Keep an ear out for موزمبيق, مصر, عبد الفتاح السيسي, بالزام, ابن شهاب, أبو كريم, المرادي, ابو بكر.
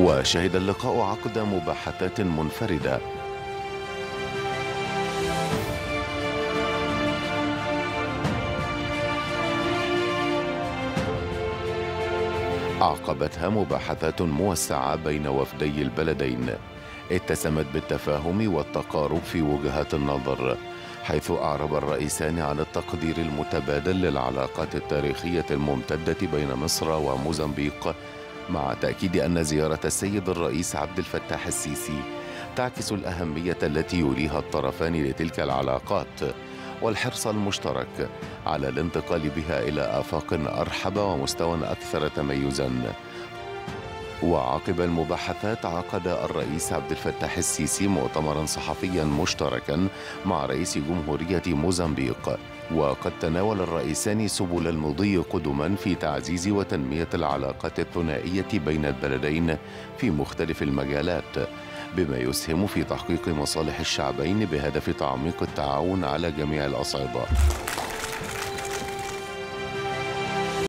وشهد اللقاء عقد مباحثات منفردة عقبتها مباحثات موسعة بين وفدي البلدين اتسمت بالتفاهم والتقارب في وجهات النظر، حيث أعرب الرئيسان عن التقدير المتبادل للعلاقات التاريخية الممتدة بين مصر وموزمبيق، مع تأكيد أن زيارة السيد الرئيس عبد الفتاح السيسي تعكس الأهمية التي يوليها الطرفان لتلك العلاقات والحرص المشترك على الانتقال بها إلى آفاق أرحب ومستوى أكثر تميزاً. وعقب المباحثات عقد الرئيس عبد الفتاح السيسي مؤتمرا صحفيا مشتركا مع رئيس جمهورية موزمبيق، وقد تناول الرئيسان سبل المضي قدما في تعزيز وتنمية العلاقات الثنائية بين البلدين في مختلف المجالات، بما يسهم في تحقيق مصالح الشعبين بهدف تعميق التعاون على جميع الأصعدة.